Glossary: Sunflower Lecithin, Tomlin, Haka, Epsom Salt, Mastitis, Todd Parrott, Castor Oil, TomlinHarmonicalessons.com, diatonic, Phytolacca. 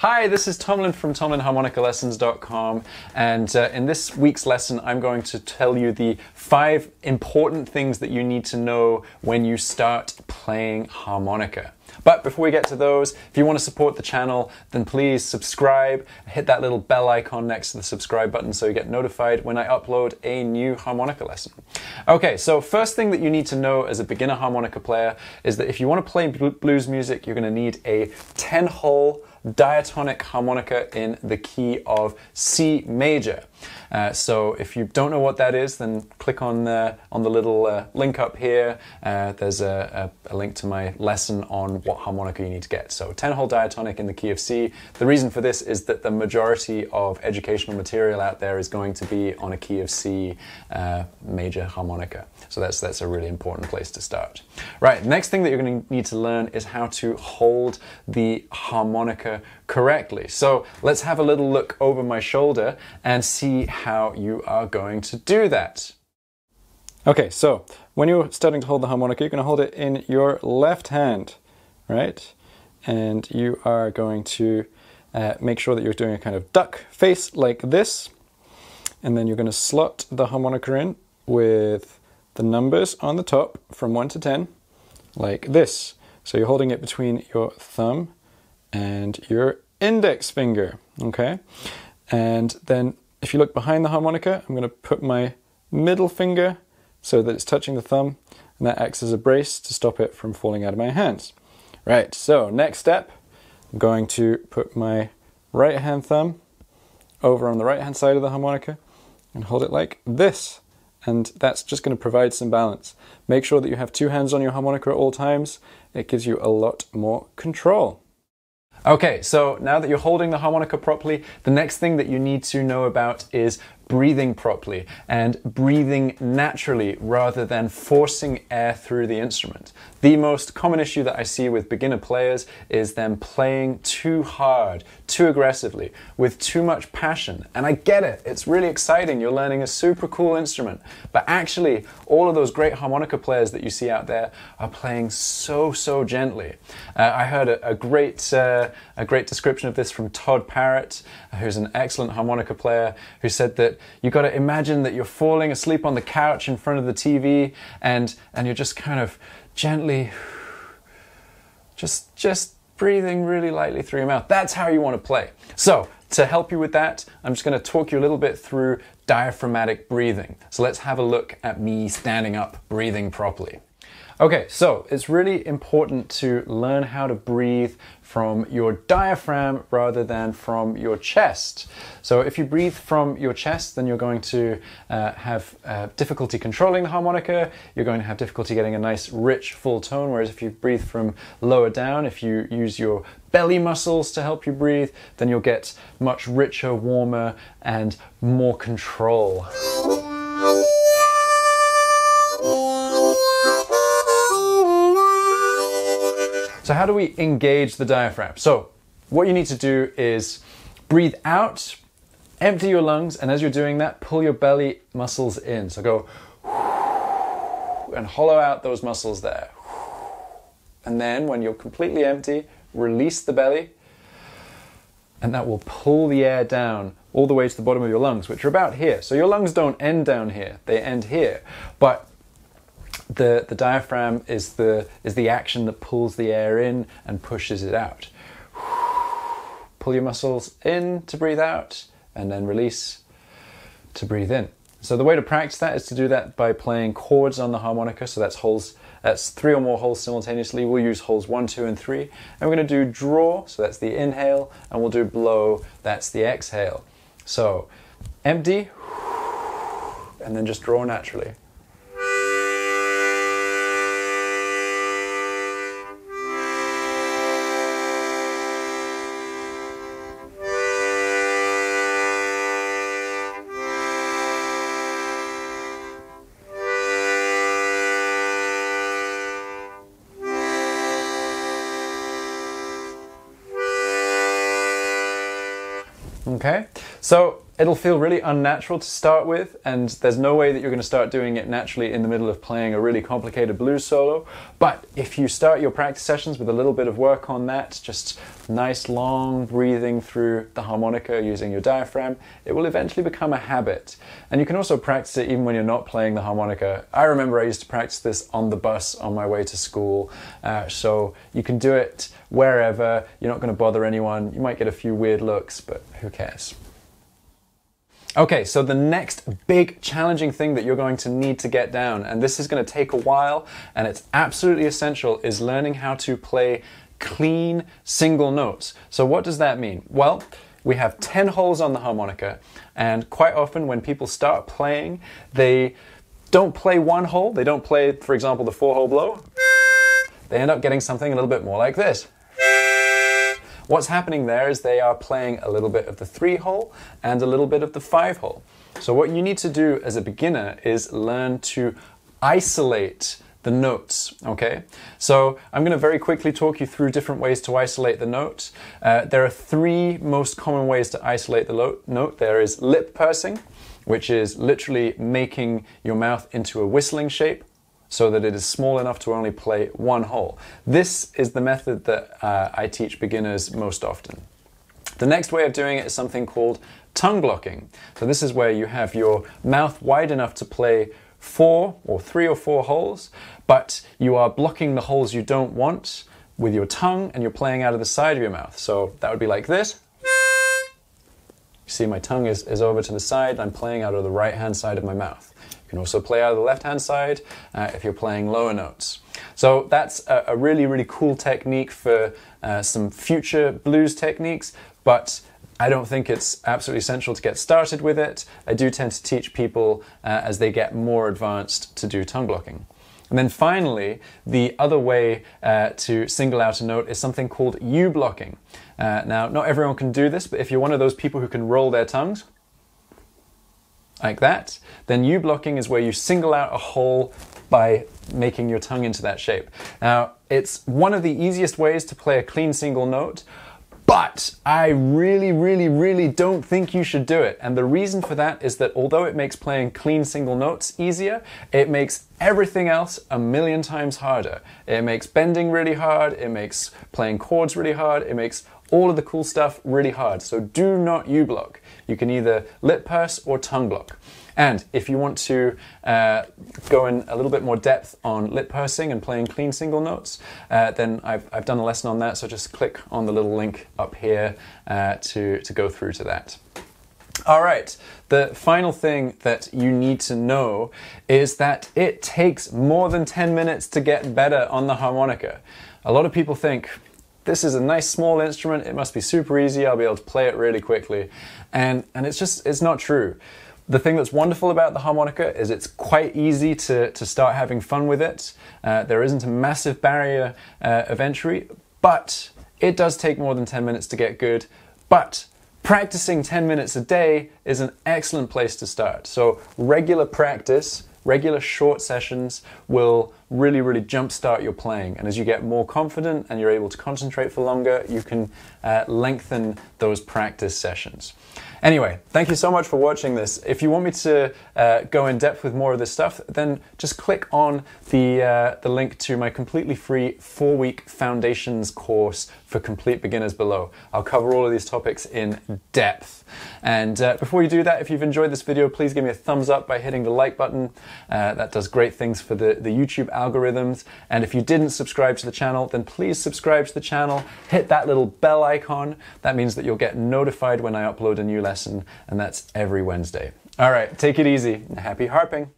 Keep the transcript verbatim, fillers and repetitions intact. Hi, this is Tomlin from Tomlin Harmonica Lessons dot com, and uh, in this week's lesson I'm going to tell you the five important things that you need to know when you start playing harmonica. But before we get to those, if you want to support the channel, then please subscribe, hit that little bell icon next to the subscribe button so you get notified when I upload a new harmonica lesson. Okay, so first thing that you need to know as a beginner harmonica player is that if you want to play blues music, you're going to need a ten hole diatonic harmonica in the key of C major. Uh, so if you don't know what that is, then click on the, on the little uh, link up here. Uh, there's a, a, a link to my lesson on what harmonica you need to get. So ten hole diatonic in the key of C. The reason for this is that the majority of educational material out there is going to be on a key of C uh, major harmonica. So that's, that's a really important place to start. Right, next thing that you're going to need to learn is how to hold the harmonica correctly. So let's have a little look over my shoulder and see how you are going to do that. Okay, so when you're starting to hold the harmonica, you're going to hold it in your left hand, right? And you are going to uh, make sure that you're doing a kind of duck face like this. And then you're going to slot the harmonica in with the numbers on the top from one to ten, like this. So you're holding it between your thumb and your index finger, okay? And then if you look behind the harmonica, I'm going to put my middle finger so that it's touching the thumb, and that acts as a brace to stop it from falling out of my hands. Right, so next step, I'm going to put my right hand thumb over on the right hand side of the harmonica and hold it like this, and that's just going to provide some balance. Make sure that you have two hands on your harmonica at all times. It gives you a lot more control. Okay, so now that you're holding the harmonica properly, the next thing that you need to know about is breathing properly and breathing naturally rather than forcing air through the instrument. The most common issue that I see with beginner players is them playing too hard, too aggressively, with too much passion. And I get it, it's really exciting, you're learning a super cool instrument, but actually all of those great harmonica players that you see out there are playing so, so gently. Uh, I heard a, a, great, uh, a great description of this from Todd Parrott, who's an excellent harmonica player, who said that you got to imagine that you're falling asleep on the couch in front of the T V, and and you're just kind of gently just just breathing really lightly through your mouth. That's how you want to play. So to help you with that, I'm just going to talk you a little bit through diaphragmatic breathing. So let's have a look at me standing up, breathing properly. Okay, so it's really important to learn how to breathe from your diaphragm rather than from your chest. So if you breathe from your chest, then you're going to uh, have uh, difficulty controlling the harmonica, you're going to have difficulty getting a nice rich full tone, whereas if you breathe from lower down, if you use your belly muscles to help you breathe, then you'll get much richer, warmer, and more control. So how do we engage the diaphragm? So what you need to do is breathe out, empty your lungs, and as you're doing that, pull your belly muscles in. So go and hollow out those muscles there. And then when you're completely empty, release the belly, and that will pull the air down all the way to the bottom of your lungs, which are about here. So your lungs don't end down here, they end here. But The, the diaphragm is the, is the action that pulls the air in and pushes it out. Pull your muscles in to breathe out, and then release to breathe in. So the way to practice that is to do that by playing chords on the harmonica. So that's holes, that's three or more holes simultaneously. We'll use holes one, two, and three. And we're going to do draw, so that's the inhale, and we'll do blow, that's the exhale. So empty, and then just draw naturally. Okay, so it'll feel really unnatural to start with, and there's no way that you're going to start doing it naturally in the middle of playing a really complicated blues solo. But if you start your practice sessions with a little bit of work on that, just nice long breathing through the harmonica using your diaphragm, it will eventually become a habit. And you can also practice it even when you're not playing the harmonica. I remember I used to practice this on the bus on my way to school, uh, so you can do it wherever. You're not going to bother anyone. You might get a few weird looks, but who cares? Okay, so the next big challenging thing that you're going to need to get down, and this is going to take a while, and it's absolutely essential, is learning how to play clean single notes. So what does that mean? Well, we have ten holes on the harmonica, and quite often when people start playing, they don't play one hole. They don't play, for example, the four-hole blow. They end up getting something a little bit more like this. What's happening there is they are playing a little bit of the three hole and a little bit of the five hole. So what you need to do as a beginner is learn to isolate the notes, okay? So I'm going to very quickly talk you through different ways to isolate the note. Uh, there are three most common ways to isolate the note. There is lip pursing, which is literally making your mouth into a whistling shape, so that it is small enough to only play one hole. This is the method that uh, I teach beginners most often. The next way of doing it is something called tongue blocking. So this is where you have your mouth wide enough to play four or three or four holes, but you are blocking the holes you don't want with your tongue, and you're playing out of the side of your mouth. So that would be like this. You see my tongue is, is over to the side, and I'm playing out of the right-hand side of my mouth. You can also play out of the left-hand side uh, if you're playing lower notes. So that's a, a really, really cool technique for uh, some future blues techniques, but I don't think it's absolutely essential to get started with it. I do tend to teach people uh, as they get more advanced to do tongue blocking. And then finally, the other way uh, to single out a note is something called U-blocking. Uh, now, not everyone can do this, but if you're one of those people who can roll their tongues, like that, then U-blocking is where you single out a hole by making your tongue into that shape. Now, it's one of the easiest ways to play a clean single note, but I really, really, really don't think you should do it. And the reason for that is that although it makes playing clean single notes easier, it makes everything else a million times harder. It makes bending really hard, it makes playing chords really hard, it makes all of the cool stuff really hard. So do not U-block. You can either lip purse or tongue block. And if you want to uh, go in a little bit more depth on lip pursing and playing clean single notes, uh, then I've, I've done a lesson on that, so just click on the little link up here uh, to, to go through to that. All right, the final thing that you need to know is that it takes more than ten minutes to get better on the harmonica. A lot of people think, this is a nice small instrument, it must be super easy, I'll be able to play it really quickly. And, and it's just, it's not true. The thing that's wonderful about the harmonica is it's quite easy to, to start having fun with it. Uh, there isn't a massive barrier uh, of entry, but it does take more than ten minutes to get good. But practicing ten minutes a day is an excellent place to start. So regular practice, regular short sessions will really, really jumpstart your playing. And as you get more confident and you're able to concentrate for longer, you can uh, lengthen those practice sessions. Anyway, thank you so much for watching this. If you want me to uh, go in depth with more of this stuff, then just click on the, uh, the link to my completely free four-week foundations course for complete beginners below. I'll cover all of these topics in depth. And uh, before you do that, if you've enjoyed this video, please give me a thumbs up by hitting the like button. Uh, that does great things for the, the YouTube algorithms. And if you didn't subscribe to the channel, then please subscribe to the channel. Hit that little bell icon. That means that you'll get notified when I upload a new lesson, and that's every Wednesday. All right, take it easy and happy harping.